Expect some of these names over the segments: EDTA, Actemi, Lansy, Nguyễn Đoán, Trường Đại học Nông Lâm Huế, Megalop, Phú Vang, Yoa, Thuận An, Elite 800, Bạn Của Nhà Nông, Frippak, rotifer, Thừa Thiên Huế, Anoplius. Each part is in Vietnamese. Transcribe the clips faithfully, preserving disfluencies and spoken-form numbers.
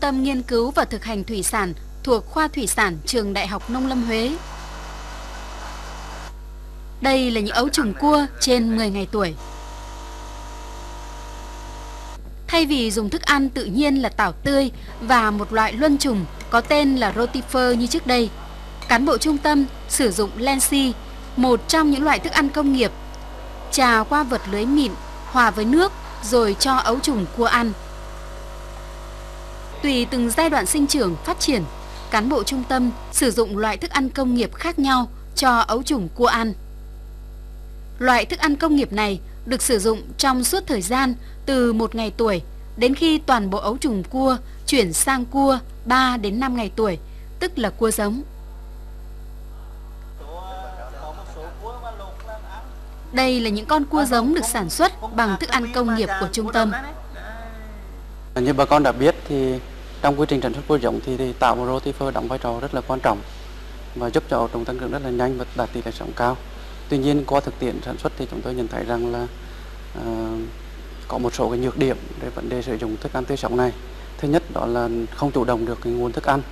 tâm nghiên cứu và thực hành thủy sản thuộc khoa thủy sản Trường Đại học Nông Lâm Huế. Đây là những ấu trùng cua trên mười ngày tuổi. Thay vì dùng thức ăn tự nhiên là tảo tươi và một loại luân trùng có tên là rotifer như trước đây, cán bộ trung tâm sử dụng Lansy, một trong những loại thức ăn công nghiệp, trà qua vật lưới mịn, hòa với nước rồi cho ấu trùng cua ăn. Tùy từng giai đoạn sinh trưởng phát triển, cán bộ trung tâm sử dụng loại thức ăn công nghiệp khác nhau cho ấu trùng cua ăn. Loại thức ăn công nghiệp này được sử dụng trong suốt thời gian từ một ngày tuổi đến khi toàn bộ ấu trùng cua chuyển sang cua ba đến năm ngày tuổi, tức là cua giống. Đây là những con cua giống được sản xuất bằng thức ăn công nghiệp của trung tâm. Như bà con đã biết thì trong quy trình sản xuất cua giống thì, thì tạo một rotifer đóng vai trò rất là quan trọng và giúp cho trồng tăng trưởng rất là nhanh và đạt tỷ lệ sống cao. Tuy nhiên qua thực tiễn sản xuất thì chúng tôi nhận thấy rằng là uh, có một số cái nhược điểm về vấn đề sử dụng thức ăn tươi sống này. Thứ nhất đó là không chủ động được cái nguồn thức ăn,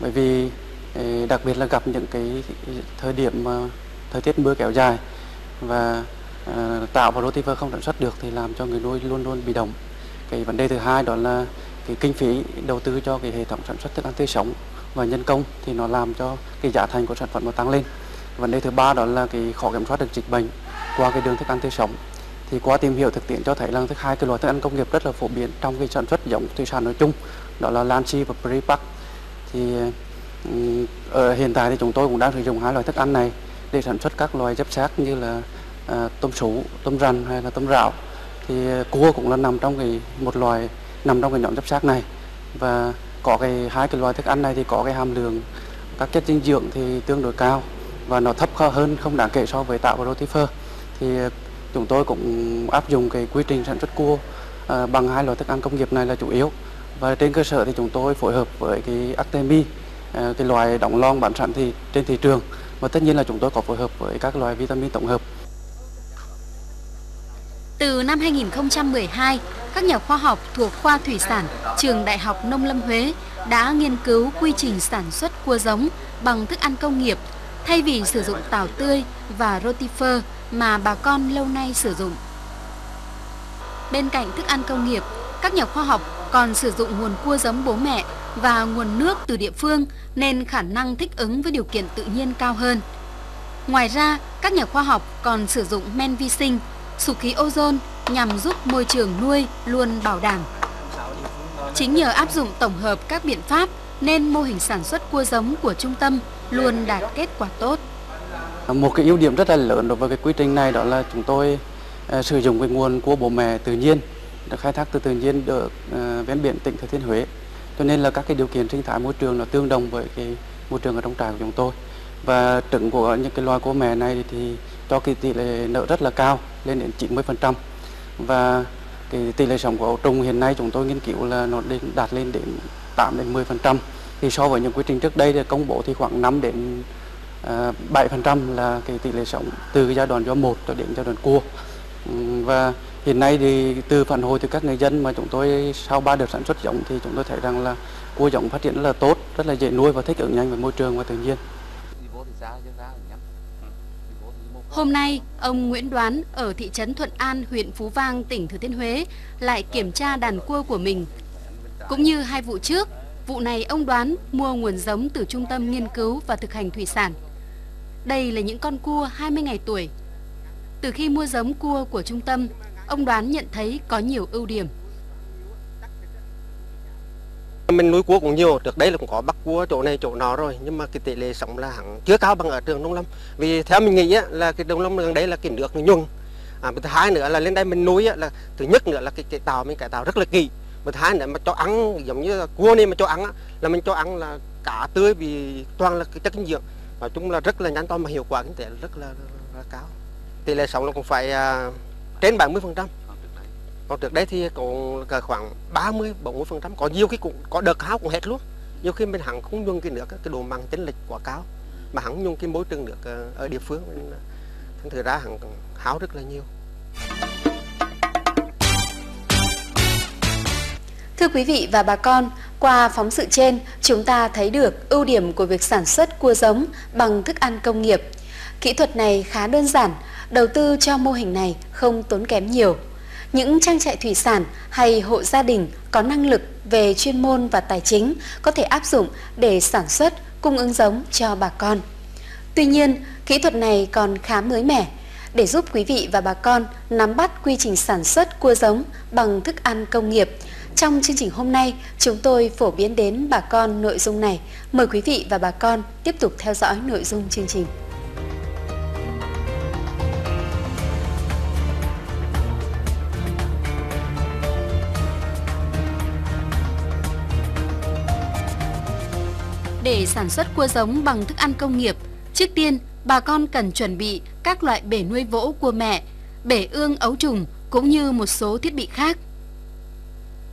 bởi vì đặc biệt là gặp những cái thời điểm uh, thời tiết mưa kéo dài và uh, tạo và rotifer không sản xuất được thì làm cho người nuôi luôn luôn bị động. Cái vấn đề thứ hai đó là cái kinh phí đầu tư cho cái hệ thống sản xuất thức ăn tươi sống và nhân công thì nó làm cho cái giá thành của sản phẩm nó tăng lên. Vấn đề thứ ba đó là cái khó kiểm soát được dịch bệnh qua cái đường thức ăn tươi sống. Thì qua tìm hiểu thực tiễn cho thấy là thứ hai cái loại thức ăn công nghiệp rất là phổ biến trong cái sản xuất giống thủy sản nói chung, đó là Lansy và Frippak. Thì ở hiện tại thì chúng tôi cũng đang sử dụng hai loại thức ăn này để sản xuất các loài giáp xác như là à, tôm sú, tôm rằn hay là tôm rạo. Thì cua cũng là nằm trong cái một loài nằm trong cái nhóm giáp xác này, và có cái hai cái loài thức ăn này thì có cái hàm lượng các chất dinh dưỡng thì tương đối cao và nó thấp hơn không đáng kể so với tạo và rotifer. Thì chúng tôi cũng áp dụng cái quy trình sản xuất cua à, bằng hai loại thức ăn công nghiệp này là chủ yếu, và trên cơ sở thì chúng tôi phối hợp với cái Actemi, à, cái loài đóng lon bán sẵn thì trên thị trường, và tất nhiên là chúng tôi có phối hợp với các loài vitamin tổng hợp. Từ năm hai nghìn không trăm mười hai, các nhà khoa học thuộc khoa thủy sản Trường Đại học Nông Lâm Huế đã nghiên cứu quy trình sản xuất cua giống bằng thức ăn công nghiệp thay vì sử dụng tảo tươi và rotifer mà bà con lâu nay sử dụng. Bên cạnh thức ăn công nghiệp, các nhà khoa học còn sử dụng nguồn cua giống bố mẹ và nguồn nước từ địa phương nên khả năng thích ứng với điều kiện tự nhiên cao hơn. Ngoài ra, các nhà khoa học còn sử dụng men vi sinh, sục khí ozone nhằm giúp môi trường nuôi luôn bảo đảm. Chính nhờ áp dụng tổng hợp các biện pháp nên mô hình sản xuất cua giống của trung tâm luôn đạt kết quả tốt. Một cái ưu điểm rất là lớn đối với cái quy trình này đó là chúng tôi uh, sử dụng cái nguồn cua bố mẹ tự nhiên, được khai thác từ tự nhiên ở uh, ven biển tỉnh Thừa Thiên Huế. Cho nên là các cái điều kiện sinh thái môi trường nó tương đồng với cái môi trường ở trong trại của chúng tôi. Và trứng của những cái loài cua mẹ này thì cho cái tỷ lệ nở rất là cao, lên đến chín mươi phần trăm. Và cái tỷ lệ sống của ấu trùng hiện nay chúng tôi nghiên cứu là nó đạt lên đến tám đến mười phần trăm. Thì so với những quy trình trước đây thì công bố thì khoảng năm đến bảy phần trăm là cái tỷ lệ sống từ giai đoạn gió một cho đến giai đoạn cua. Và hiện nay thì từ phản hồi từ các người dân mà chúng tôi sau ba đợt sản xuất giống thì chúng tôi thấy rằng là cua giống phát triển rất là tốt, rất là dễ nuôi và thích ứng nhanh với môi trường và tự nhiên. Hôm nay, ông Nguyễn Đoán ở thị trấn Thuận An, huyện Phú Vang, tỉnh Thừa Thiên Huế lại kiểm tra đàn cua của mình. Cũng như hai vụ trước, vụ này ông Đoán mua nguồn giống từ Trung tâm Nghiên cứu và Thực hành Thủy sản. Đây là những con cua hai mươi ngày tuổi. Từ khi mua giống cua của trung tâm, ông Đoán nhận thấy có nhiều ưu điểm. Mình nuôi cua cũng nhiều, trước đây là cũng có bắt cua chỗ này chỗ nó rồi, nhưng mà cái tỷ lệ sống là hẳn chưa cao bằng ở trường Nông Lâm. Vì theo mình nghĩ á, là cái Nông Lâm gần đấy là cái nước nó nhung. À, thứ hai nữa là lên đây mình nuôi á, là thứ nhất nữa là cái, cái tàu mình cải tạo rất là kỳ. Và thứ hai nữa mà cho ăn giống như cua này mà cho ăn á, là mình cho ăn là cá tươi vì toàn là cái chất dinh dưỡng. Nói chung là rất là nhanh to mà hiệu quả kinh tế rất là, là cao. Tỷ lệ sống nó cũng phải à, trên bảy mươi phần trăm. Còn trước đây thì còn khoảng ba mươi bốn mươi phần trăm, có nhiều khi cũng có đợt hao cũng hết luôn. Nhiều khi mình hẳn không nhung cái nước, cái độ mặn chênh lệch quá cao, mà hẳn nhung cái môi trường nước ở địa phương, thành thử ra hẳn hao rất là nhiều. Thưa quý vị và bà con, Qua phóng sự trên, chúng ta thấy được ưu điểm của việc sản xuất cua giống bằng thức ăn công nghiệp. Kỹ thuật này khá đơn giản, đầu tư cho mô hình này không tốn kém nhiều. Những trang trại thủy sản hay hộ gia đình có năng lực về chuyên môn và tài chính có thể áp dụng để sản xuất, cung ứng giống cho bà con. Tuy nhiên, kỹ thuật này còn khá mới mẻ. Để giúp quý vị và bà con nắm bắt quy trình sản xuất cua giống bằng thức ăn công nghiệp, trong chương trình hôm nay, chúng tôi phổ biến đến bà con nội dung này. Mời quý vị và bà con tiếp tục theo dõi nội dung chương trình. Để sản xuất cua giống bằng thức ăn công nghiệp, trước tiên, bà con cần chuẩn bị các loại bể nuôi vỗ cua mẹ, bể ương ấu trùng cũng như một số thiết bị khác.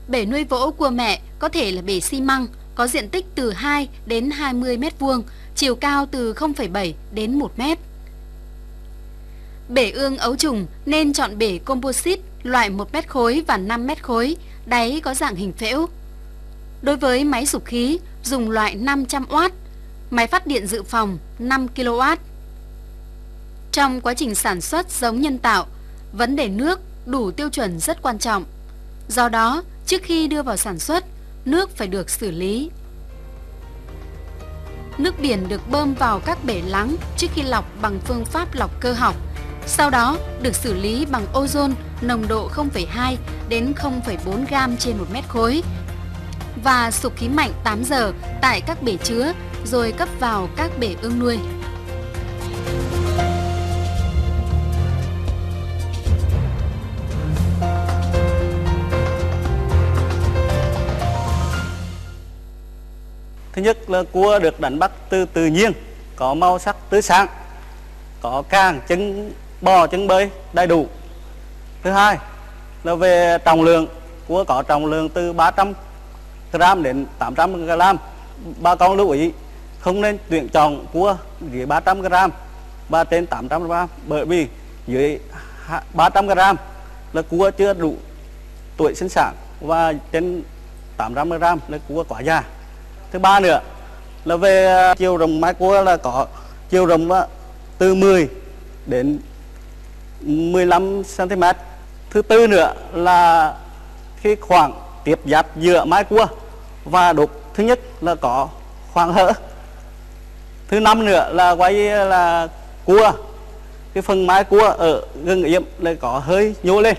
Bể nuôi vỗ cua mẹ có thể là bể xi măng, có diện tích từ hai đến hai mươi mét vuông, chiều cao từ không phẩy bảy đến một mét. Bể ương ấu trùng nên chọn bể composite loại một mét khối và năm mét khối, đáy có dạng hình phễu. Đối với máy giục khí, dùng loại năm trăm oát, máy phát điện dự phòng năm ki lô oát. Trong quá trình sản xuất giống nhân tạo, vấn đề nước đủ tiêu chuẩn rất quan trọng. Do đó, trước khi đưa vào sản xuất, nước phải được xử lý. Nước biển được bơm vào các bể lắng trước khi lọc bằng phương pháp lọc cơ học, sau đó được xử lý bằng ozone nồng độ không phẩy hai đến không phẩy bốn gam trên một mét khối và sục khí mạnh tám giờ tại các bể chứa rồi cấp vào các bể ương nuôi. Thứ nhất là cua được đánh bắt từ tự nhiên, có màu sắc tươi sáng, có càng, trứng bò, trứng bơi đầy đủ. Thứ hai là về trọng lượng, cua có trọng lượng từ ba trăm gam đến tám trăm gam. Bà con lưu ý không nên tuyển chọn cua dưới ba trăm gam và trên tám trăm gam, bởi vì dưới ba trăm gam là cua chưa đủ tuổi sinh sản và trên tám trăm gam là cua quá già. Thứ ba nữa là về chiều rộng mái cua, là có chiều rộng từ mười đến mười lăm xăng ti mét. Thứ tư nữa là khi khoảng tiếp giáp giữa mái cua và đục, thứ nhất là có khoảng hở. Thứ năm nữa là quay là cua, cái phần mái cua ở gừng yếm là có hơi nhô lên.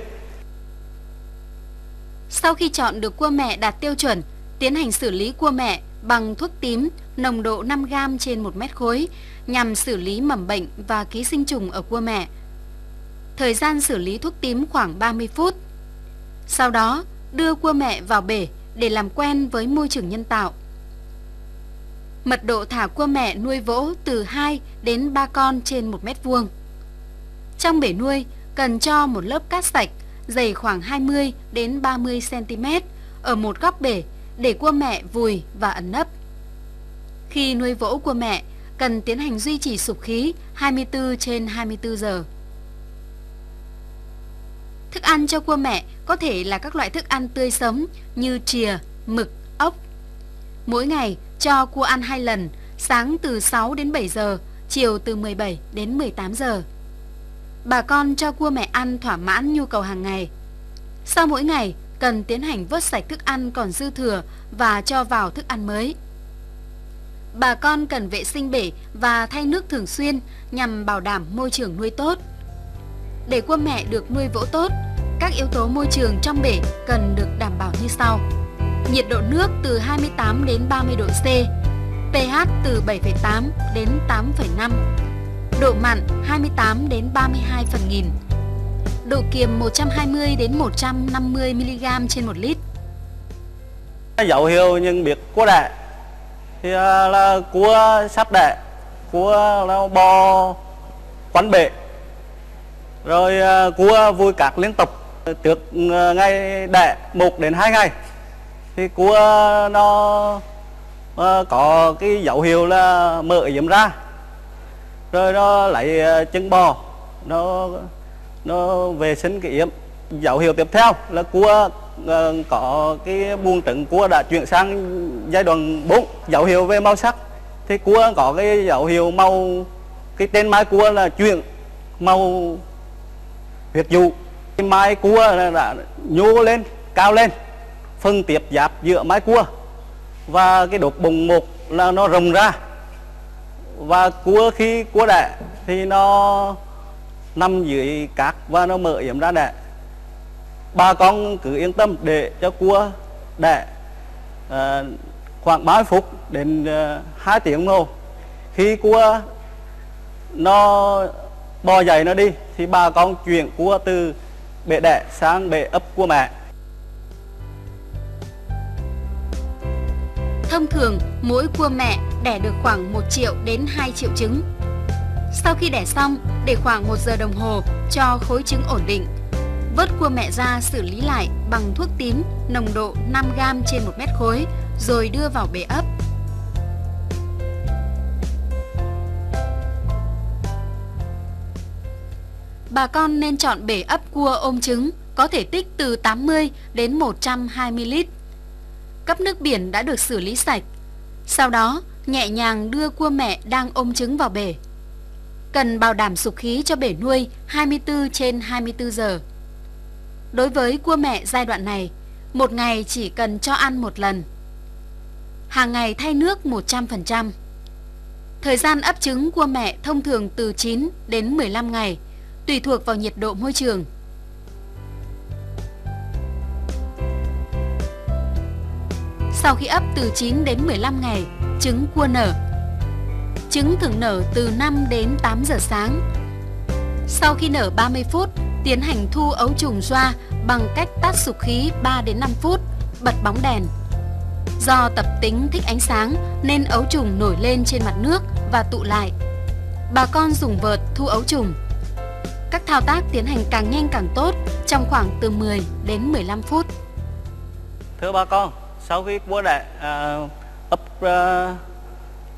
Sau khi chọn được cua mẹ đạt tiêu chuẩn, tiến hành xử lý cua mẹ bằng thuốc tím nồng độ năm gam trên một mét khối nhằm xử lý mầm bệnh và ký sinh trùng ở cua mẹ. Thời gian xử lý thuốc tím khoảng ba mươi phút. Sau đó, đưa cua mẹ vào bể để làm quen với môi trường nhân tạo. Mật độ thả cua mẹ nuôi vỗ từ hai đến ba con trên một mét vuông. Trong bể nuôi, cần cho một lớp cát sạch dày khoảng hai mươi đến ba mươi xăng ti mét ở một góc bể để cua mẹ vùi và ẩn nấp. Khi nuôi vỗ cua mẹ, cần tiến hành duy trì sục khí hai mươi tư trên hai mươi tư giờ. Thức ăn cho cua mẹ có thể là các loại thức ăn tươi sống như chìa, mực, ốc. Mỗi ngày cho cua ăn hai lần, sáng từ sáu đến bảy giờ, chiều từ mười bảy đến mười tám giờ. Bà con cho cua mẹ ăn thỏa mãn nhu cầu hàng ngày. Sau mỗi ngày, cần tiến hành vớt sạch thức ăn còn dư thừa và cho vào thức ăn mới. Bà con cần vệ sinh bể và thay nước thường xuyên nhằm bảo đảm môi trường nuôi tốt. Để cua mẹ được nuôi vỗ tốt, các yếu tố môi trường trong bể cần được đảm bảo như sau. Nhiệt độ nước từ hai mươi tám đến ba mươi độ C, pH từ bảy phẩy tám đến tám phẩy năm, độ mặn hai mươi tám đến ba mươi hai phần nghìn, độ kiềm một trăm hai mươi đến một trăm năm mươi mi-li-gam trên một lít. Dấu hiệu nhận biết cua đẻ thì là cua sắp đẻ, cua là bò quắn bể, rồi cua vui cạc liên tục. Trước ngày đẻ một đến hai ngày thì cua nó có cái dấu hiệu là mở yếm ra, rồi nó lấy chân bò, nó nó vệ sinh cái yếm. Dấu hiệu tiếp theo là cua có cái buồng trứng cua đã chuyển sang giai đoạn bốn, dấu hiệu về màu sắc thì cua có cái dấu hiệu màu, cái tên mái cua là chuyển màu huyệt dụ, cái mái cua đã nhô lên cao lên, phần tiếp giáp giữa mái cua và cái đốt bụng một là nó rồng ra, và cua khi cua đẻ thì nó nằm dưới cát và nó mở yếm ra đẻ. Bà con cứ yên tâm để cho cua đẻ à, khoảng ba mươi phút đến à, hai tiếng đồng hồ. Khi cua nó bò dậy nó đi thì bà con chuyển cua từ bể đẻ sang bể ấp cua mẹ. Thông thường mỗi cua mẹ đẻ được khoảng một triệu đến hai triệu trứng. Sau khi đẻ xong, để khoảng một giờ đồng hồ cho khối trứng ổn định. Vớt cua mẹ ra xử lý lại bằng thuốc tím nồng độ năm gam trên một mét khối rồi đưa vào bể ấp. Bà con nên chọn bể ấp cua ôm trứng có thể tích từ tám mươi đến một trăm hai mươi lít. Cấp nước biển đã được xử lý sạch. Sau đó, nhẹ nhàng đưa cua mẹ đang ôm trứng vào bể. Cần bảo đảm sục khí cho bể nuôi hai mươi tư trên hai mươi tư giờ. Đối với cua mẹ giai đoạn này, một ngày chỉ cần cho ăn một lần. Hàng ngày thay nước một trăm phần trăm. Thời gian ấp trứng cua mẹ thông thường từ chín đến mười lăm ngày, tùy thuộc vào nhiệt độ môi trường. Sau khi ấp từ chín đến mười lăm ngày, trứng cua nở. Trứng thường nở từ năm đến tám giờ sáng. Sau khi nở ba mươi phút, tiến hành thu ấu trùng ra bằng cách tát sục khí ba đến năm phút, bật bóng đèn. Do tập tính thích ánh sáng nên ấu trùng nổi lên trên mặt nước và tụ lại. Bà con dùng vợt thu ấu trùng. Các thao tác tiến hành càng nhanh càng tốt trong khoảng từ mười đến mười lăm phút. Thưa bà con, sau khi cua đẻ à, ấp à,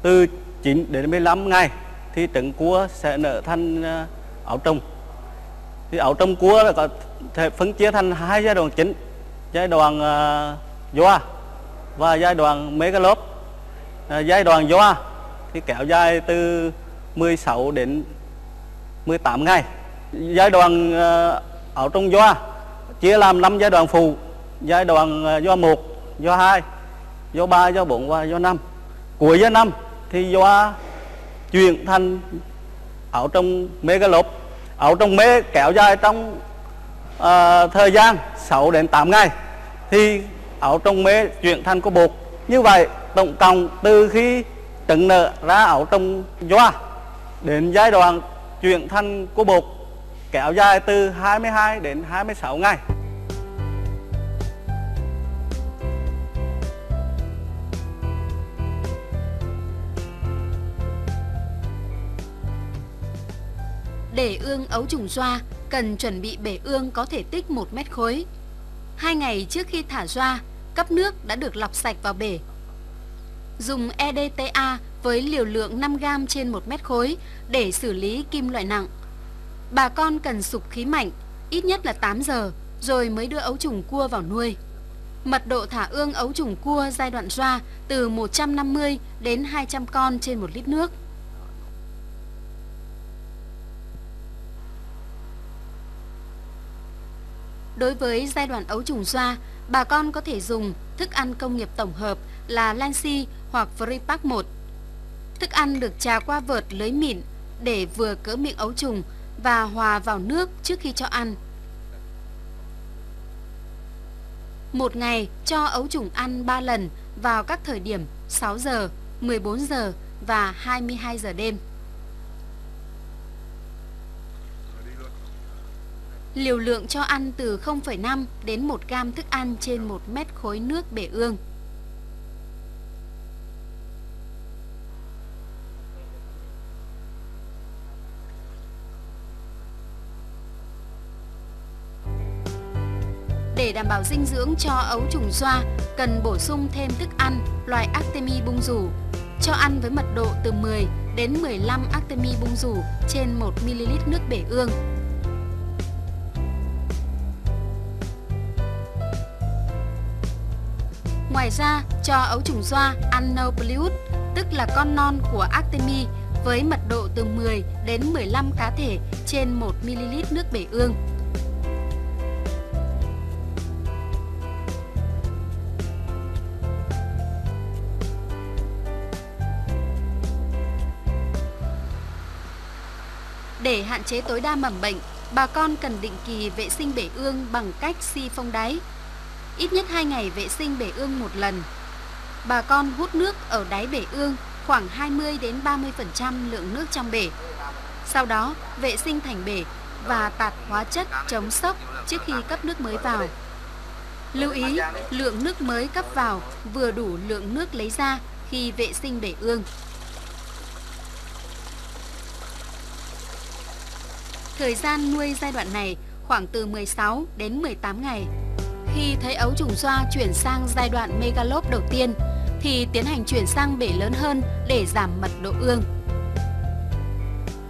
từ chín đến mười lăm ngày thì trứng cua sẽ nở thành à, ấu trùng. Thì ấu trùng cua là có thể phân chia thành hai giai đoạn chính, giai đoạn à, Yoa và giai đoạn Megalop. À, giai đoạn Yoa thì kéo dài từ mười sáu đến mười tám ngày. Giai đoạn à, ấu trùng Yoa chia làm năm giai đoạn phụ: giai đoạn à, Yoa một, Yoa hai, Yoa ba, Yoa bốn và Yoa năm. Cuối Yoa năm thì Yoa chuyển thành ấu trùng Megalop. Ấu trùng mê kéo dài trong uh, thời gian sáu đến tám ngày thì ấu trùng mê chuyển thành cua bột. Như vậy tổng cộng từ khi trứng nở ra ấu trùng Yoa đến giai đoạn chuyển thành cua bột kéo dài từ hai mươi hai đến hai mươi sáu ngày. Để ương ấu trùng Yoa, cần chuẩn bị bể ương có thể tích một mét khối. Hai ngày trước khi thả Yoa, cấp nước đã được lọc sạch vào bể. Dùng e đê tê a với liều lượng năm gam trên một mét khối để xử lý kim loại nặng. Bà con cần sục khí mạnh, ít nhất là tám giờ, rồi mới đưa ấu trùng cua vào nuôi. Mật độ thả ương ấu trùng cua giai đoạn Yoa từ một trăm năm mươi đến hai trăm con trên một lít nước. Đối với giai đoạn ấu trùng Yoa, bà con có thể dùng thức ăn công nghiệp tổng hợp là Lansy hoặc Frippak một. Thức ăn được trà qua vợt lưới mịn để vừa cỡ miệng ấu trùng và hòa vào nước trước khi cho ăn. Một ngày cho ấu trùng ăn ba lần vào các thời điểm sáu giờ, mười bốn giờ và hai mươi hai giờ đêm. Liều lượng cho ăn từ không phẩy năm đến một gam thức ăn trên một mét khối nước bể ương. Để đảm bảo dinh dưỡng cho ấu trùng Yoa, cần bổ sung thêm thức ăn loại Actemi bung rủ. Cho ăn với mật độ từ mười đến mười lăm Actemi bung rủ trên một mi li lít nước bể ương. Ngoài ra, cho ấu trùng doa Anoplius, tức là con non của Actemi, với mật độ từ mười đến mười lăm cá thể trên một mi li lít nước bể ương. Để hạn chế tối đa mầm bệnh, bà con cần định kỳ vệ sinh bể ương bằng cách xi phông đáy. Ít nhất hai ngày vệ sinh bể ương một lần. Bà con hút nước ở đáy bể ương khoảng hai mươi đến ba mươi phần trăm lượng nước trong bể. Sau đó, vệ sinh thành bể và tạt hóa chất chống sốc trước khi cấp nước mới vào. Lưu ý, lượng nước mới cấp vào vừa đủ lượng nước lấy ra khi vệ sinh bể ương. Thời gian nuôi giai đoạn này khoảng từ mười sáu đến mười tám ngày. Khi thấy ấu trùng xoa chuyển sang giai đoạn megalop đầu tiên, thì tiến hành chuyển sang bể lớn hơn để giảm mật độ ương.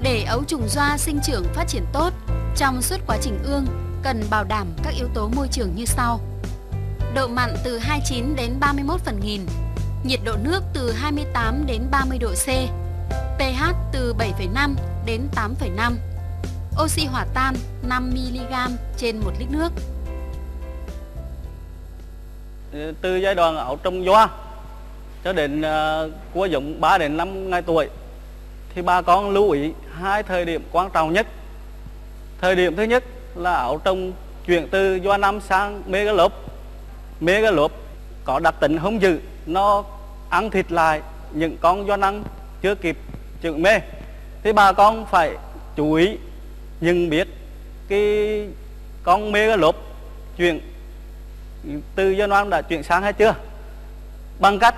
Để ấu trùng xoa sinh trưởng phát triển tốt, trong suốt quá trình ương cần bảo đảm các yếu tố môi trường như sau: độ mặn từ hai mươi chín đến ba mươi mốt phần nghìn, nhiệt độ nước từ hai mươi tám đến ba mươi độ C, pH từ bảy phẩy năm đến tám phẩy năm, oxy hỏa tan năm mi li gam trên một lít nước. Từ giai đoạn ấu trùng doa cho đến uh, cua giống ba đến năm ngày tuổi thì bà con lưu ý hai thời điểm quan trọng nhất. Thời điểm thứ nhất là ấu trùng chuyển từ doa nam sang megalop. Megalop có đặc tính hung dữ, nó ăn thịt lại những con doa nam chưa kịp trưởng mê. Thì bà con phải chú ý nhưng biết cái con megalop chuyển từ doa nam đã chuyển sang hay chưa, bằng cách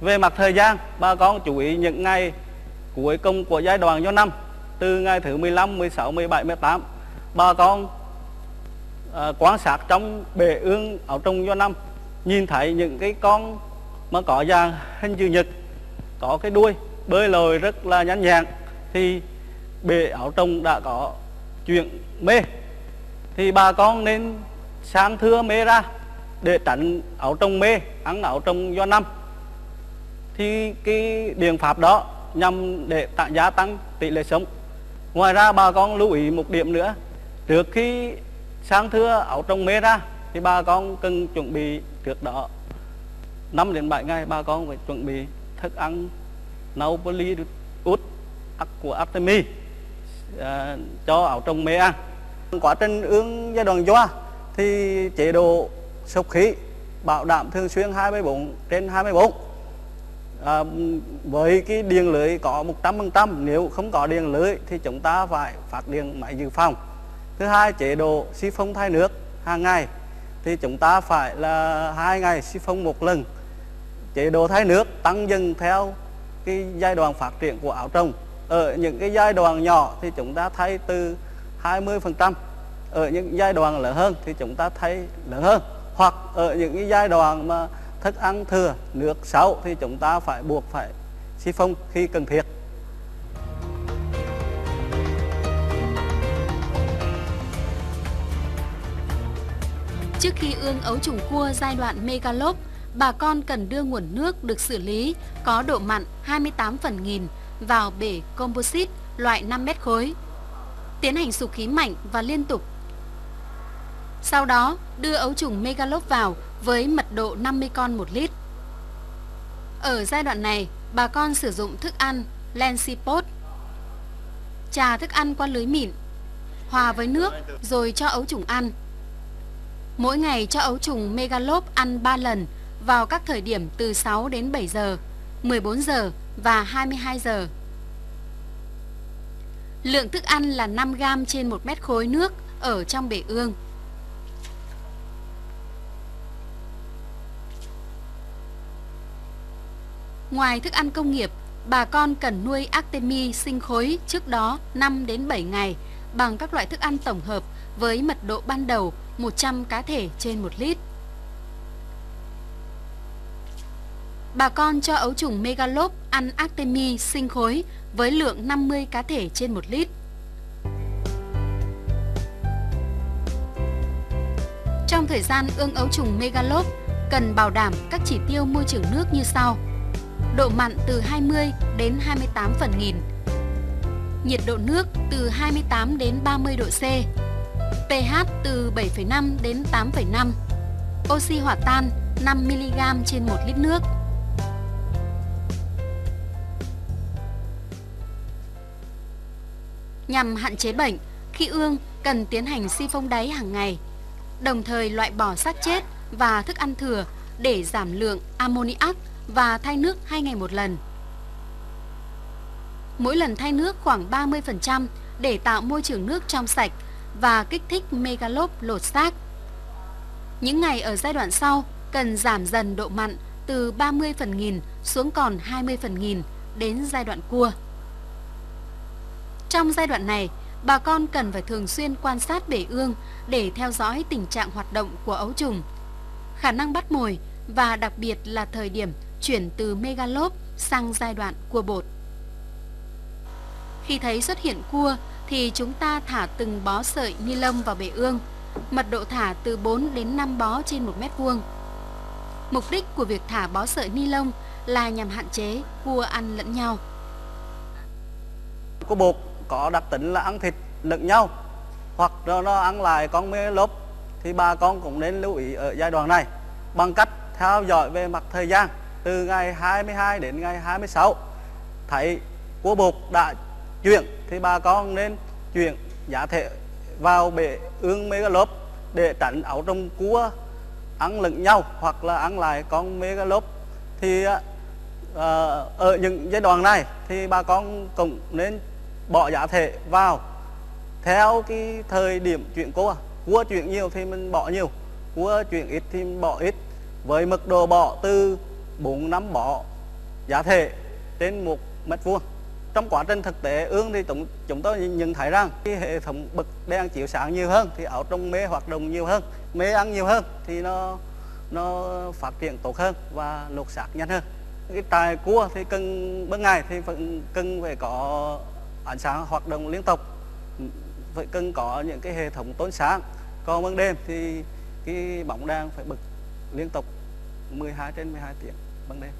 về mặt thời gian bà con chú ý những ngày cuối cùng của giai đoạn doa nam, từ ngày thứ mười lăm, mười sáu, mười bảy, mười tám bà con à, quan sát trong bể ương ấu trùng doa nam, nhìn thấy những cái con mà có dạng hình chữ nhật, có cái đuôi bơi lội rất là nhanh nhẹn thì bể ấu trùng đã có chuyện mê, thì bà con nên sang thưa mê ra để tránh ấu trùng mê ăn ấu trùng doa nam. Thì cái biện pháp đó nhằm để tạo gia tăng tỷ lệ sống. Ngoài ra bà con lưu ý một điểm nữa, trước khi sang thưa ấu trùng mê ra thì bà con cần chuẩn bị trước đó năm đến bảy ngày, bà con phải chuẩn bị thức ăn nấu poly út của Actemi à, cho ấu trùng mê ăn. Quá trình ương giai đoạn doa thì chế độ sục khí bảo đảm thường xuyên hai mươi bốn trên hai mươi bốn à, với cái điện lưới có một trăm phần trăm. Nếu không có điện lưới thì chúng ta phải phát điện máy dự phòng. Thứ hai, chế độ xi phông thay nước hàng ngày thì chúng ta phải là hai ngày xi phông một lần. Chế độ thay nước tăng dần theo cái giai đoạn phát triển của ấu trùng. Ở những cái giai đoạn nhỏ thì chúng ta thay từ hai mươi phần trăm, ở những giai đoạn lớn hơn thì chúng ta thay lớn hơn, hoặc ở những cái giai đoạn mà thức ăn thừa, nước xấu thì chúng ta phải buộc phải xi phông khi cần thiết. Trước khi ương ấu trùng cua giai đoạn megalop, bà con cần đưa nguồn nước được xử lý có độ mặn hai mươi tám phần nghìn vào bể composite loại năm mét khối, tiến hành sục khí mạnh và liên tục. Sau đó đưa ấu trùng megalop vào với mật độ năm mươi con một lít. Ở giai đoạn này, bà con sử dụng thức ăn Lansy, trà thức ăn qua lưới mịn, hòa với nước rồi cho ấu trùng ăn. Mỗi ngày cho ấu trùng megalop ăn ba lần vào các thời điểm từ sáu đến bảy giờ, mười bốn giờ và hai mươi hai giờ. Lượng thức ăn là năm gam trên một mét khối nước ở trong bể ương. Ngoài thức ăn công nghiệp, bà con cần nuôi Actemi sinh khối trước đó năm đến bảy ngày bằng các loại thức ăn tổng hợp với mật độ ban đầu một trăm cá thể trên một lít. Bà con cho ấu trùng megalop ăn Actemi sinh khối với lượng năm mươi cá thể trên một lít. Trong thời gian ương ấu trùng megalop, cần bảo đảm các chỉ tiêu môi trường nước như sau: độ mặn từ hai mươi đến hai mươi tám phần nghìn, nhiệt độ nước từ hai mươi tám đến ba mươi độ C, pH từ bảy phẩy năm đến tám phẩy năm, oxy hòa tan năm mi-li-gam trên một lít nước. Nhằm hạn chế bệnh, khi ương cần tiến hành xi phông đáy hàng ngày, đồng thời loại bỏ xác chết và thức ăn thừa để giảm lượng amoniac và thay nước hai ngày một lần. Mỗi lần thay nước khoảng ba mươi phần trăm để tạo môi trường nước trong sạch và kích thích megalop lột xác. Những ngày ở giai đoạn sau cần giảm dần độ mặn từ ba mươi phần nghìn xuống còn hai mươi phần nghìn đến giai đoạn cua. Trong giai đoạn này, bà con cần phải thường xuyên quan sát bể ương để theo dõi tình trạng hoạt động của ấu trùng, khả năng bắt mồi và đặc biệt là thời điểm chuyển từ megalop sang giai đoạn cua bột. Khi thấy xuất hiện cua thì chúng ta thả từng bó sợi ni lông vào bể ương, mật độ thả từ bốn đến năm bó trên một mét vuông. Mục đích của việc thả bó sợi ni lông là nhằm hạn chế cua ăn lẫn nhau. Cua bột có đặc tính là ăn thịt lẫn nhau hoặc nó, nó ăn lại con megalop, thì bà con cũng nên lưu ý ở giai đoạn này bằng cách theo dõi về mặt thời gian từ ngày hai mươi hai đến ngày hai mươi sáu. Thấy cua bột đã chuyển thì bà con nên chuyển giá thể vào bể ương megalop để tránh ấu trùng cua ăn lẫn nhau hoặc là ăn lại con megalop. Thì uh, ở những giai đoạn này thì bà con cũng nên bỏ giá thể vào theo cái thời điểm chuyển cua. Cua chuyển nhiều thì mình bỏ nhiều, cua chuyển ít thì mình bỏ ít, với mức độ bỏ từ bốn đến năm bỏ giá thể trên một mét vuông. Trong quá trình thực tế ương thì chúng tôi nhận thấy rằng cái hệ thống bậc đèn chiếu sáng nhiều hơn thì ấu trùng mê hoạt động nhiều hơn, mê ăn nhiều hơn thì nó nó phát triển tốt hơn và lột xác nhanh hơn. Cái trại cua thì cần ban ngày thì vẫn cần phải có ánh sáng hoạt động liên tục, phải cần có những cái hệ thống tốn sáng. Còn ban đêm thì cái bóng đèn phải bật liên tục mười hai trên mười hai tiếng ban đêm.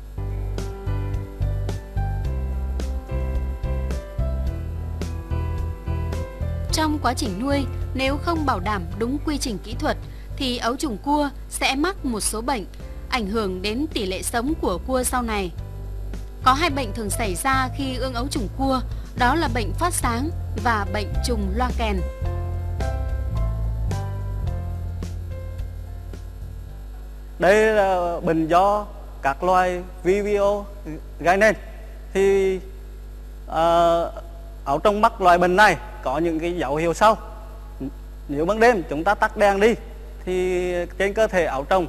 Trong quá trình nuôi, nếu không bảo đảm đúng quy trình kỹ thuật thì ấu trùng cua sẽ mắc một số bệnh, ảnh hưởng đến tỷ lệ sống của cua sau này. Có hai bệnh thường xảy ra khi ương ấu trùng cua, đó là bệnh phát sáng và bệnh trùng loa kèn. Đây là bệnh do các loài vivio gây nên. Thì ấu trùng mắc loài bệnh này có những cái dấu hiệu sau. Nếu ban đêm chúng ta tắt đèn đi thì trên cơ thể ấu trùng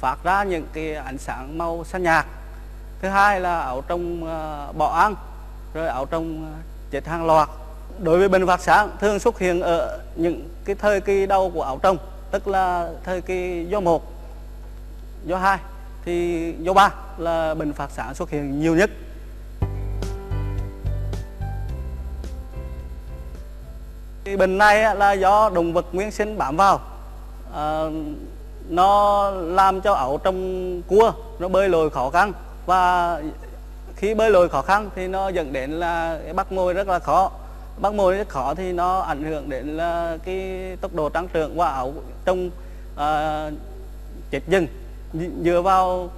phát ra những cái ánh sáng màu xanh nhạt. Thứ hai là ấu trùng bỏ ăn, rồi ấu trùng chết hàng loạt. Đối với bệnh phát sáng thường xuất hiện ở những cái thời kỳ đầu của ấu trùng, tức là thời kỳ giai một, giai hai, thì giai ba là bệnh phát sáng xuất hiện nhiều nhất. Cái bệnh này là do động vật nguyên sinh bám vào, à, nó làm cho ấu trùng cua nó bơi lội khó khăn, và khi bơi lội khó khăn thì nó dẫn đến là bắt mồi rất là khó. Bắt mồi rất khó thì nó ảnh hưởng đến là cái tốc độ tăng trưởng của ấu trùng à, chết dần. Dựa vào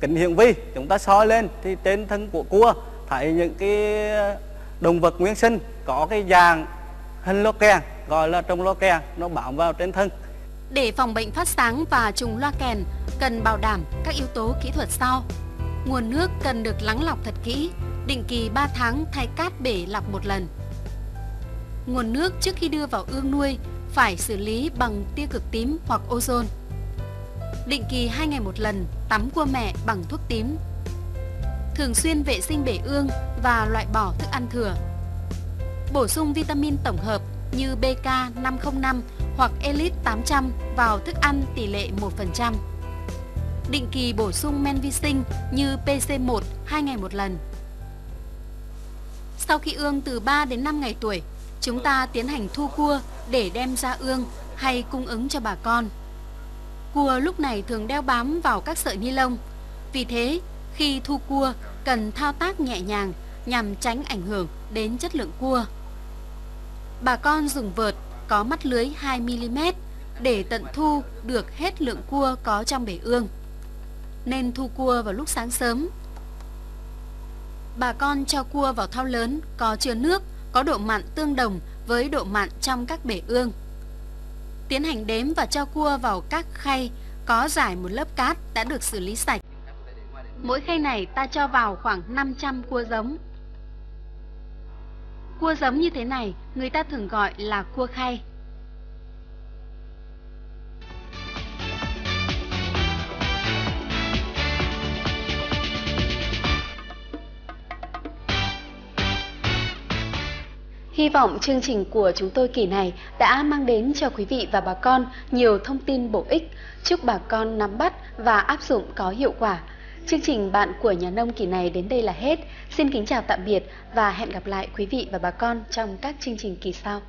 kính hiển vi chúng ta soi lên thì trên thân của cua thấy những cái động vật nguyên sinh có cái dạng hình loa kèn, gọi là trùng loa kèn, nó bám vào trên thân. Để phòng bệnh phát sáng và trùng loa kèn, cần bảo đảm các yếu tố kỹ thuật sau. Nguồn nước cần được lắng lọc thật kỹ, định kỳ ba tháng thay cát bể lọc một lần. Nguồn nước trước khi đưa vào ương nuôi phải xử lý bằng tia cực tím hoặc ozone. Định kỳ hai ngày một lần tắm cua mẹ bằng thuốc tím. Thường xuyên vệ sinh bể ương và loại bỏ thức ăn thừa. Bổ sung vitamin tổng hợp như B K năm không năm hoặc Elite tám trăm vào thức ăn tỷ lệ một phần trăm. Định kỳ bổ sung men vi sinh như P C một hai ngày một lần. Sau khi ương từ ba đến năm ngày tuổi, chúng ta tiến hành thu cua để đem ra ương hay cung ứng cho bà con. cua lúc này thường đeo bám vào các sợi ni lông. Vì thế, khi thu cua, cần thao tác nhẹ nhàng nhằm tránh ảnh hưởng đến chất lượng cua. Bà con dùng vợt có mắt lưới hai mi li mét để tận thu được hết lượng cua có trong bể ương. Nên thu cua vào lúc sáng sớm. Bà con cho cua vào thau lớn có chứa nước, có độ mặn tương đồng với độ mặn trong các bể ương. Tiến hành đếm và cho cua vào các khay có rải một lớp cát đã được xử lý sạch. Mỗi khay này ta cho vào khoảng năm trăm cua giống. Cua giống như thế này người ta thường gọi là cua khay. Hy vọng chương trình của chúng tôi kỳ này đã mang đến cho quý vị và bà con nhiều thông tin bổ ích. Chúc bà con nắm bắt và áp dụng có hiệu quả. Chương trình Bạn Của Nhà Nông kỳ này đến đây là hết. Xin kính chào tạm biệt và hẹn gặp lại quý vị và bà con trong các chương trình kỳ sau.